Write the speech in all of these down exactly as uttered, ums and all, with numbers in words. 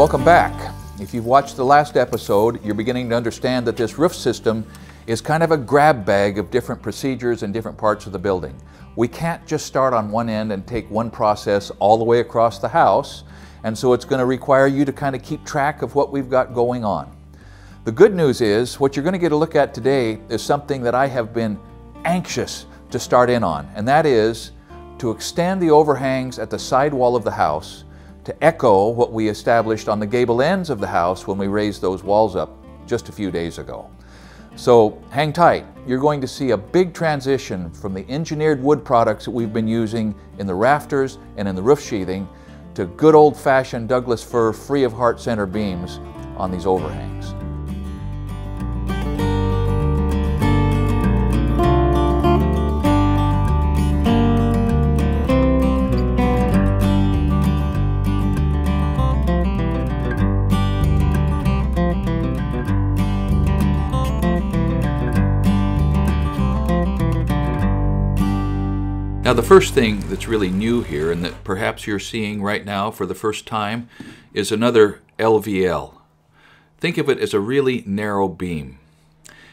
Welcome back. If you've watched the last episode, you're beginning to understand that this roof system is kind of a grab bag of different procedures in different parts of the building. We can't just start on one end and take one process all the way across the house, and so it's going to require you to kind of keep track of what we've got going on. The good news is what you're going to get a look at today is something that I have been anxious to start in on, and that is to extend the overhangs at the side wall of the house to echo what we established on the gable ends of the house when we raised those walls up just a few days ago. So hang tight. You're going to see a big transition from the engineered wood products that we've been using in the rafters and in the roof sheathing to good old-fashioned Douglas fir free of heart center beams on these overhangs. Now the first thing that's really new here, and that perhaps you're seeing right now for the first time, is another L V L. Think of it as a really narrow beam,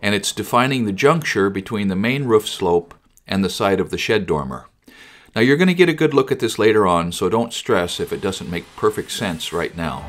and it's defining the juncture between the main roof slope and the side of the shed dormer. Now you're going to get a good look at this later on, so don't stress if it doesn't make perfect sense right now.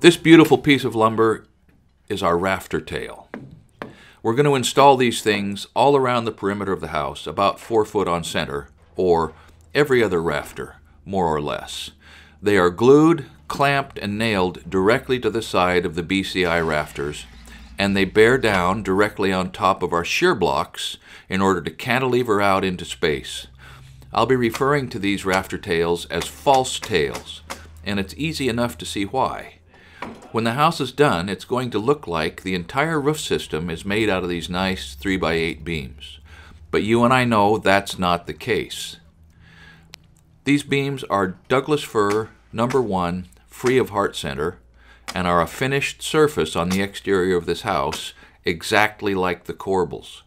This beautiful piece of lumber is our rafter tail. We're going to install these things all around the perimeter of the house, about four foot on center, or every other rafter, more or less. They are glued, clamped, and nailed directly to the side of the B C I rafters, and they bear down directly on top of our shear blocks in order to cantilever out into space. I'll be referring to these rafter tails as false tails, and it's easy enough to see why. When the house is done, it's going to look like the entire roof system is made out of these nice three by eight beams. But you and I know that's not the case. These beams are Douglas fir number one, free of heart center, and are a finished surface on the exterior of this house, exactly like the corbels.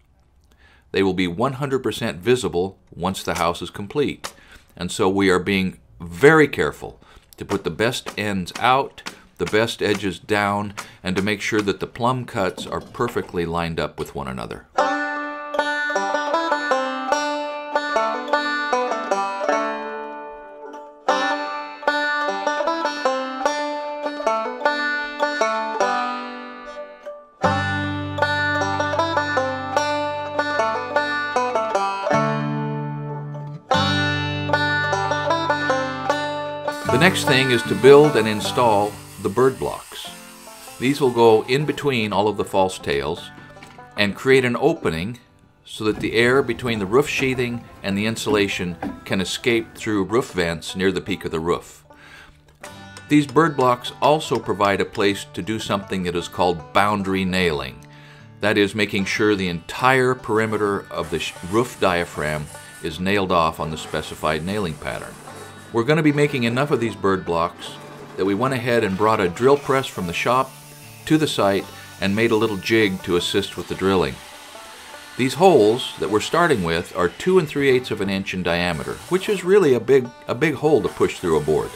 They will be one hundred percent visible once the house is complete, and so we are being very careful to put the best ends out, the best edges down, and to make sure that the plumb cuts are perfectly lined up with one another. The next thing is to build and install the bird blocks. These will go in between all of the false tails and create an opening so that the air between the roof sheathing and the insulation can escape through roof vents near the peak of the roof. These bird blocks also provide a place to do something that is called boundary nailing. That is, making sure the entire perimeter of the roof diaphragm is nailed off on the specified nailing pattern. We're going to be making enough of these bird blocks that we went ahead and brought a drill press from the shop to the site and made a little jig to assist with the drilling. These holes that we're starting with are two and three eighths of an inch in diameter, which is really a big, a big hole to push through a board.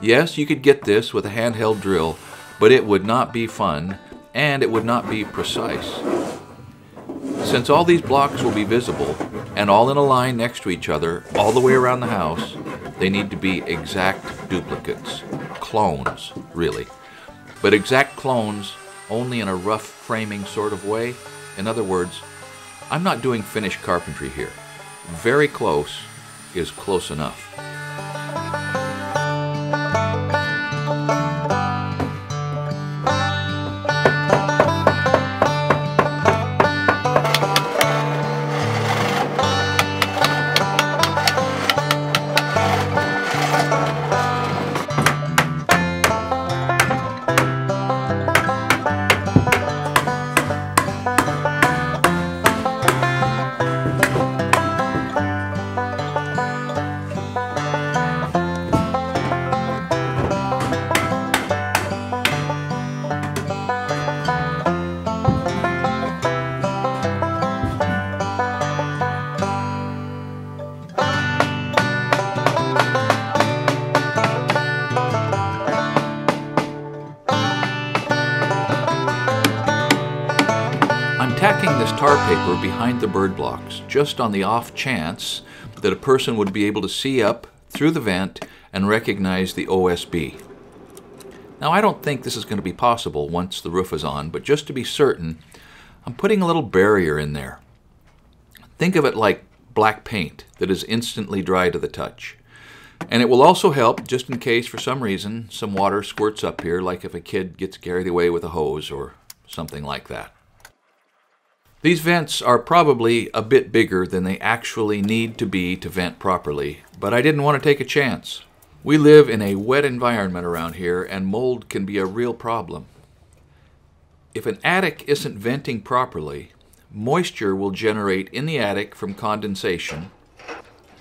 Yes, you could get this with a handheld drill, but it would not be fun and it would not be precise. Since all these blocks will be visible and all in a line next to each other all the way around the house, they need to be exact duplicates. Clones, really. But exact clones only in a rough framing sort of way. In other words, I'm not doing finished carpentry here. Very close is close enough. tacking this tar paper behind the bird blocks, just on the off chance that a person would be able to see up through the vent and recognize the O S B. Now I don't think this is going to be possible once the roof is on, but just to be certain, I'm putting a little barrier in there. Think of it like black paint that is instantly dry to the touch. And it will also help just in case for some reason some water squirts up here, like if a kid gets carried away with a hose or something like that. These vents are probably a bit bigger than they actually need to be to vent properly, but I didn't want to take a chance. We live in a wet environment around here, and mold can be a real problem. If an attic isn't venting properly, moisture will generate in the attic from condensation,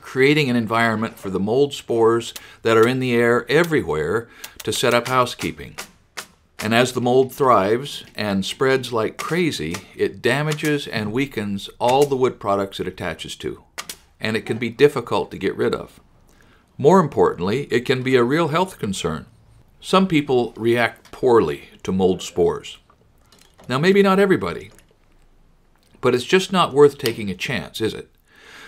creating an environment for the mold spores that are in the air everywhere to set up housekeeping. And as the mold thrives and spreads like crazy, it damages and weakens all the wood products it attaches to, and it can be difficult to get rid of. More importantly, it can be a real health concern. Some people react poorly to mold spores. Now, maybe not everybody, but it's just not worth taking a chance, is it?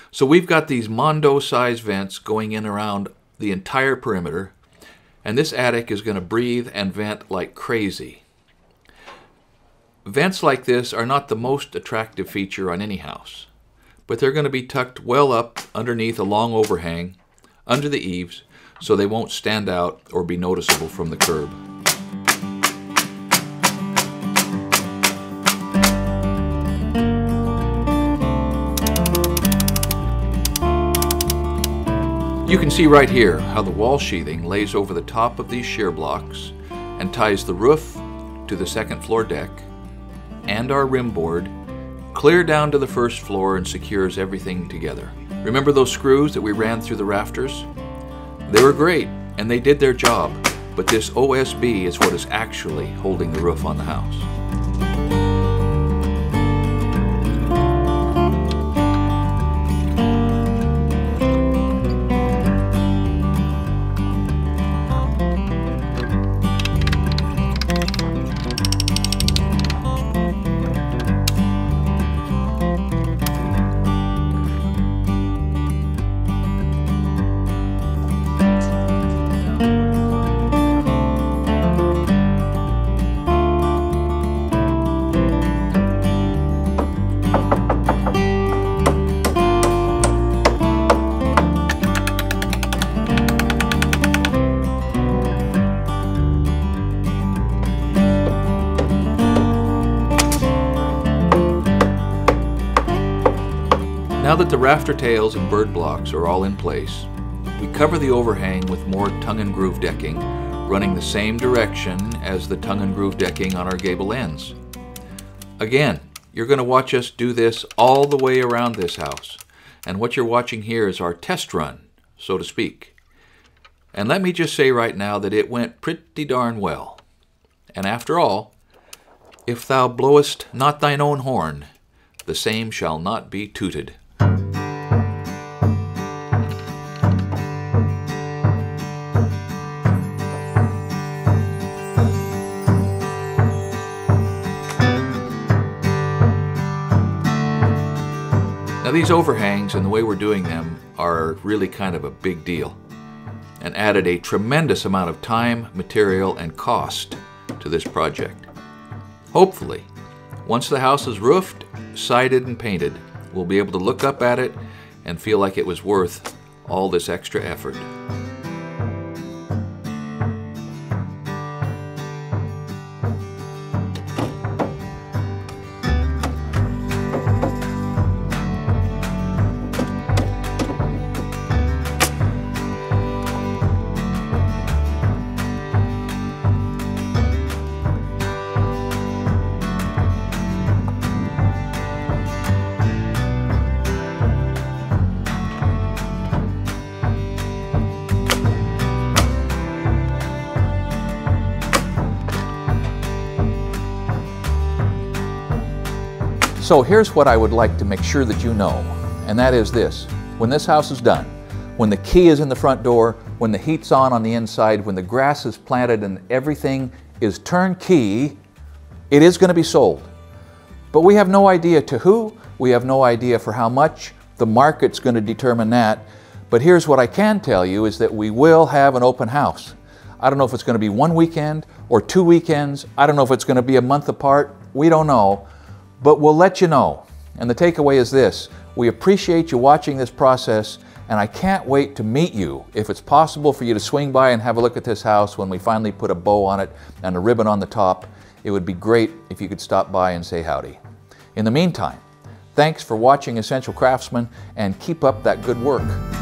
So we've got these Mondo-size vents going in around the entire perimeter, and this attic is going to breathe and vent like crazy. Vents like this are not the most attractive feature on any house, but they're going to be tucked well up underneath a long overhang, under the eaves, so they won't stand out or be noticeable from the curb. You can see right here how the wall sheathing lays over the top of these shear blocks and ties the roof to the second floor deck and our rim board clear down to the first floor and secures everything together. Remember those screws that we ran through the rafters? They were great and they did their job, but this O S B is what is actually holding the roof on the house. Now that the rafter tails and bird blocks are all in place, we cover the overhang with more tongue and groove decking, running the same direction as the tongue and groove decking on our gable ends. Again, you're going to watch us do this all the way around this house, and what you're watching here is our test run, so to speak. And let me just say right now that it went pretty darn well. And after all, if thou blowest not thine own horn, the same shall not be tooted. Now these overhangs and the way we're doing them are really kind of a big deal and added a tremendous amount of time, material, and cost to this project. Hopefully, once the house is roofed, sided, and painted, we'll be able to look up at it and feel like it was worth all this extra effort. So here's what I would like to make sure that you know, and that is this. When this house is done, when the key is in the front door, when the heat's on on the inside, when the grass is planted and everything is turnkey, it is going to be sold. But we have no idea to who, we have no idea for how much. The market's going to determine that. But here's what I can tell you is that we will have an open house. I don't know if it's going to be one weekend or two weekends. I don't know if it's going to be a month apart. We don't know, but we'll let you know. And the takeaway is this: we appreciate you watching this process, and I can't wait to meet you if it's possible for you to swing by and have a look at this house when we finally put a bow on it and a ribbon on the top. It would be great if you could stop by and say howdy. In the meantime, thanks for watching Essential Craftsman, and keep up that good work.